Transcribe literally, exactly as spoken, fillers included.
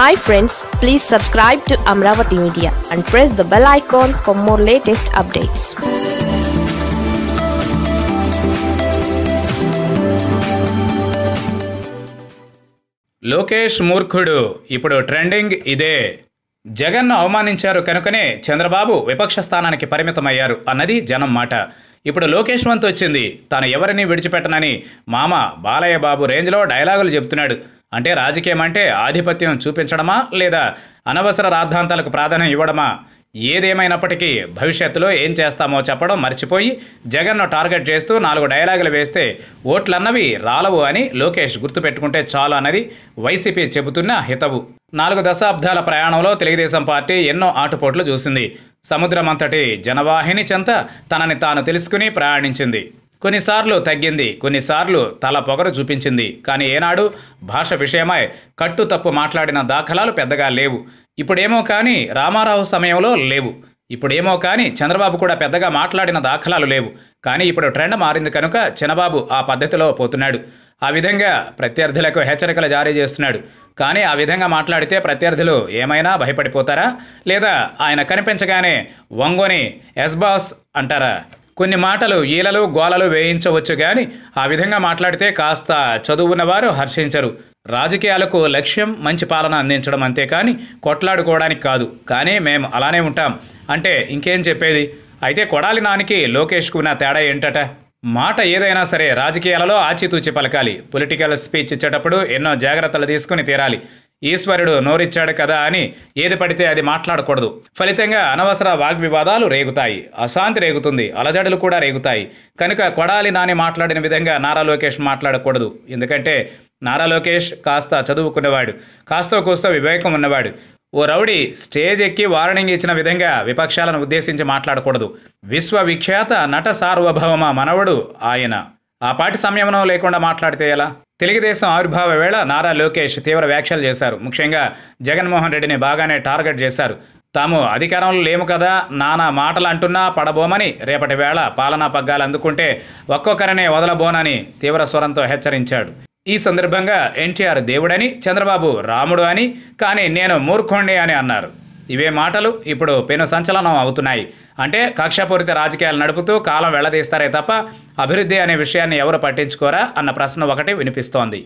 Hi friends, please subscribe to Amaravathi Media and press the bell icon for more latest updates. Lokesh Murkhudu, ippudu trending ide. Jagannu avamanincharu kanukane Chandrababu vipaksha sthananiki parimitamayyaru annadi Janam Mata. ఇప్పుడు లోకేష్ వంత వచ్చింది, తాను ఎవరిని విడిచిపెట్టనని మామ బాలయ్య బాబు రేంజ్లో డైలాగులు చెప్తున్నాడు. అంటే రాజకీయం అంటే ఆధిపత్యం చూపించడమా లేదా అనవసర రాద్ధాంతాలకు ప్రాధాన్యం ఇవ్వడమా? ఏదేమైనప్పటికీ భవిష్యత్తులో ఏం చేస్తామో చెప్పడం మర్చిపోయి జగన్ను టార్గెట్ చేస్తూ నాలుగు డైలాగులు వేస్తే ఓట్లన్నవి రాలవు అని లోకేష్ గుర్తుపెట్టుకుంటే చాలు అన్నది వైసీపీ చెబుతున్న హితవు. నాలుగు దశాబ్దాల ప్రయాణంలో తెలుగుదేశం పార్టీ ఎన్నో ఆటుపోట్లు చూసింది. సముద్రమంతటి జనవాహిని చెంత తనని తాను తెలుసుకుని ప్రయాణించింది. కొన్నిసార్లు తగ్గింది, కొన్నిసార్లు తల పొగరు చూపించింది. కానీ ఏనాడు భాష విషయమై కట్టు తప్పు మాట్లాడిన దాఖలాలు పెద్దగా లేవు. ఇప్పుడేమో కానీ రామారావు సమయంలో లేవు. ఇప్పుడేమో కానీ చంద్రబాబు కూడా పెద్దగా మాట్లాడిన దాఖలాలు లేవు. కానీ ఇప్పుడు ట్రెండ్ మారింది కనుక చిన్నబాబు ఆ పద్ధతిలో పోతున్నాడు. ఆ విధంగా ప్రత్యర్థులకు హెచ్చరికలు జారీ చేస్తున్నాడు. కానీ ఆ విధంగా మాట్లాడితే ప్రత్యర్థులు ఏమైనా భయపడిపోతారా? లేదా ఆయన కనిపించగానే వంగోని ఎస్ బాస్ అంటారా? కొన్ని మాటలు ఈలలు గోలలు వేయించవచ్చు, కానీ ఆ విధంగా మాట్లాడితే కాస్త చదువున్నవారు హర్షించరు. రాజకీయాలకు లక్ష్యం మంచి పాలన అందించడం అంతేకాని కొట్లాడుకోవడానికి కాదు. కానీ మేము అలానే ఉంటాం అంటే ఇంకేం చెప్పేది? అయితే కొడాలి నానికి లోకేష్కు ఉన్న తేడా ఏంటట? మాట ఏదైనా సరే రాజకీయాలలో ఆచితూచి పలకాలి. పొలిటికల్ స్పీచ్ ఇచ్చేటప్పుడు ఎన్నో జాగ్రత్తలు తీసుకుని తీరాలి. ఈశ్వరుడు నోరిచ్చాడు కదా అని ఏది పడితే అది మాట్లాడకూడదు. ఫలితంగా అనవసర వాగ్వివాదాలు రేగుతాయి, అశాంతి రేగుతుంది, అలజడులు కూడా రేగుతాయి. కనుక కొడాలి నాని మాట్లాడిన విధంగా నారా లోకేష్ మాట్లాడకూడదు. ఎందుకంటే నారా లోకేష్ కాస్త చదువుకున్నవాడు, కాస్తో కోస్తో వివేకం ఉన్నవాడు. ఓ రౌడీ స్టేజ్ ఎక్కి వార్నింగ్ ఇచ్చిన విధంగా విపక్షాలను ఉద్దేశించి మాట్లాడకూడదు. విశ్వవిఖ్యాత నట సార్వభౌమ మనవడు ఆయన. ఆ పాటి సంయమనం లేకుండా మాట్లాడితే ఎలా? తెలుగుదేశం ఆవిర్భావ వేళ నారా లోకేష్ తీవ్ర వ్యాఖ్యలు చేశారు. ముఖ్యంగా జగన్మోహన్ రెడ్డిని బాగానే టార్గెట్ చేశారు. తాము అధికారంలో లేము కదా నానా మాటలు అంటున్నా పడబోమని, రేపటి వేళ పాలనా పగ్గాలు అందుకుంటే ఒక్కొక్కరినే వదలబోనని తీవ్ర స్వరంతో హెచ్చరించాడు. ఈ సందర్భంగా ఎన్టీఆర్ దేవుడని, చంద్రబాబు రాముడు అని, కానీ నేను మూర్ఖుణ్ణి అని అన్నారు. ఇవే మాటలు ఇప్పుడు పెను సంచలనం అవుతున్నాయి. అంటే కక్షపూరిత రాజకీయాలు నడుపుతూ కాలం వెళ్లదీస్తారే తప్ప అభివృద్ధి అనే విషయాన్ని ఎవరు పట్టించుకోరా అన్న ప్రశ్న ఒకటి వినిపిస్తోంది.